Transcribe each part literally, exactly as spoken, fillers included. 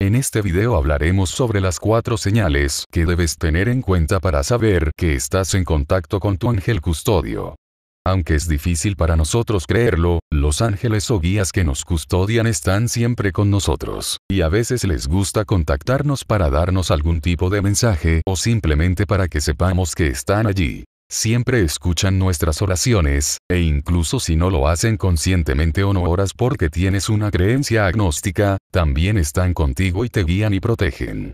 En este video hablaremos sobre las cuatro señales que debes tener en cuenta para saber que estás en contacto con tu ángel custodio. Aunque es difícil para nosotros creerlo, los ángeles o guías que nos custodian están siempre con nosotros, y a veces les gusta contactarnos para darnos algún tipo de mensaje o simplemente para que sepamos que están allí. Siempre escuchan nuestras oraciones, e incluso si no lo hacen conscientemente o no oras porque tienes una creencia agnóstica, también están contigo y te guían y protegen.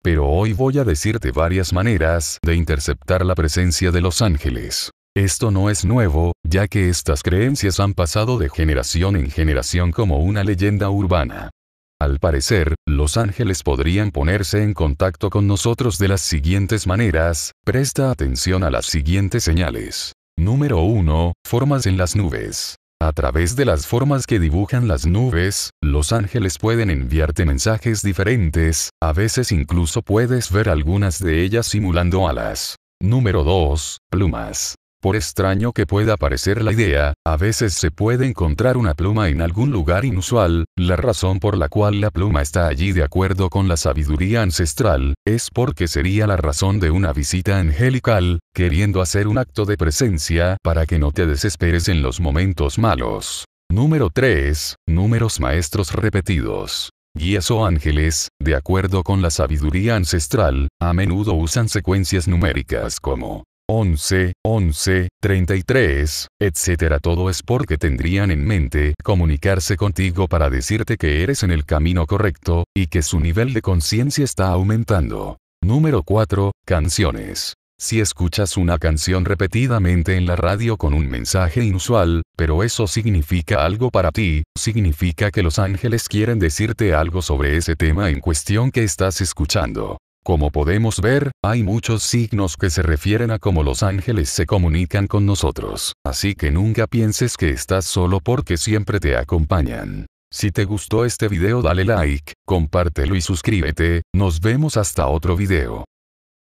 Pero hoy voy a decirte varias maneras de interceptar la presencia de los ángeles. Esto no es nuevo, ya que estas creencias han pasado de generación en generación como una leyenda urbana. Al parecer, los ángeles podrían ponerse en contacto con nosotros de las siguientes maneras. Presta atención a las siguientes señales. Número uno. Formas en las nubes. A través de las formas que dibujan las nubes, los ángeles pueden enviarte mensajes diferentes, a veces incluso puedes ver algunas de ellas simulando alas. Número dos. Plumas. Por extraño que pueda parecer la idea, a veces se puede encontrar una pluma en algún lugar inusual. La razón por la cual la pluma está allí, de acuerdo con la sabiduría ancestral, es porque sería la razón de una visita angelical, queriendo hacer un acto de presencia para que no te desesperes en los momentos malos. Número tres. Números maestros repetidos. Guías o ángeles, de acuerdo con la sabiduría ancestral, a menudo usan secuencias numéricas como once, once, treinta y tres, etcétera. Todo es porque tendrían en mente comunicarse contigo para decirte que eres en el camino correcto, y que su nivel de conciencia está aumentando. Número cuatro. Canciones. Si escuchas una canción repetidamente en la radio con un mensaje inusual, pero eso significa algo para ti, significa que los ángeles quieren decirte algo sobre ese tema en cuestión que estás escuchando. Como podemos ver, hay muchos signos que se refieren a cómo los ángeles se comunican con nosotros, así que nunca pienses que estás solo porque siempre te acompañan. Si te gustó este video dale like, compártelo y suscríbete. Nos vemos hasta otro video.